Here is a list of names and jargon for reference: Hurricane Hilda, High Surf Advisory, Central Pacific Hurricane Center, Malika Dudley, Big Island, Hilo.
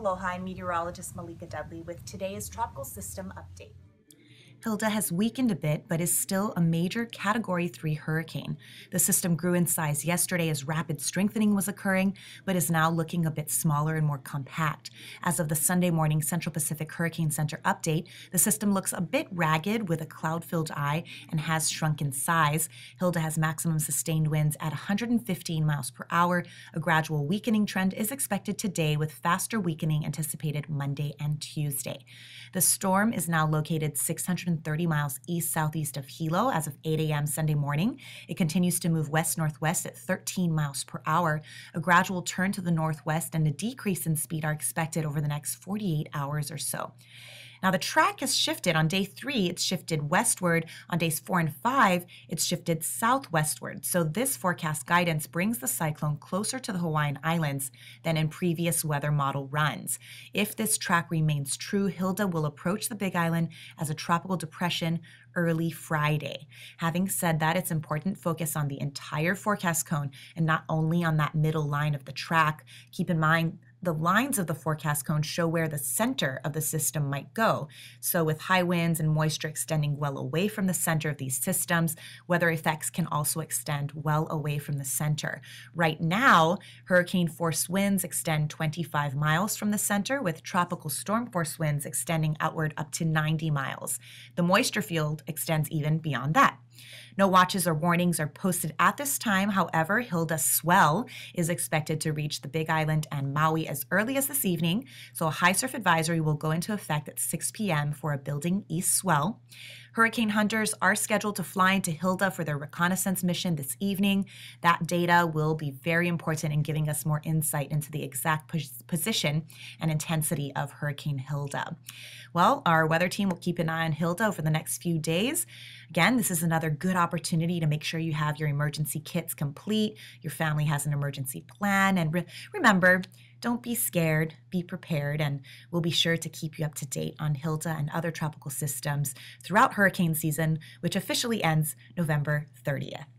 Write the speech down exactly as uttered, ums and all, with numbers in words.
Aloha, I'm meteorologist Malika Dudley with today's Tropical System Update. Hilda has weakened a bit, but is still a major Category three hurricane. The system grew in size yesterday as rapid strengthening was occurring, but is now looking a bit smaller and more compact. As of the Sunday morning Central Pacific Hurricane Center update, the system looks a bit ragged with a cloud-filled eye and has shrunk in size. Hilda has maximum sustained winds at one hundred fifteen miles per hour. A gradual weakening trend is expected today, with faster weakening anticipated Monday and Tuesday. The storm is now located six hundred thirty miles east-southeast of Hilo as of eight A M Sunday morning. It continues to move west-northwest at thirteen miles per hour. A gradual turn to the northwest and a decrease in speed are expected over the next forty-eight hours or so. Now, the track has shifted. On day three, it's shifted westward. On days four and five, it's shifted southwestward. So this forecast guidance brings the cyclone closer to the Hawaiian Islands than in previous weather model runs. If this track remains true, Hilda will approach the Big Island as a tropical depression early Friday. Having said that, it's important to focus on the entire forecast cone and not only on that middle line of the track. Keep in mind, the lines of the forecast cone show where the center of the system might go. So with high winds and moisture extending well away from the center of these systems, weather effects can also extend well away from the center. Right now, hurricane force winds extend twenty-five miles from the center, with tropical storm force winds extending outward up to ninety miles. The moisture field extends even beyond that. No watches or warnings are posted at this time. However, Hilda's swell is expected to reach the Big Island and Maui as early as this evening, so a high surf advisory will go into effect at six P M for a building east swell. Hurricane hunters are scheduled to fly into Hilda for their reconnaissance mission this evening. That data will be very important in giving us more insight into the exact position and intensity of Hurricane Hilda. Well, our weather team will keep an eye on Hilda over the next few days. Again, this is another good opportunity to make sure you have your emergency kits complete, your family has an emergency plan, and re remember, don't be scared, be prepared, and we'll be sure to keep you up to date on Hilda and other tropical systems throughout hurricane season, which officially ends November thirtieth.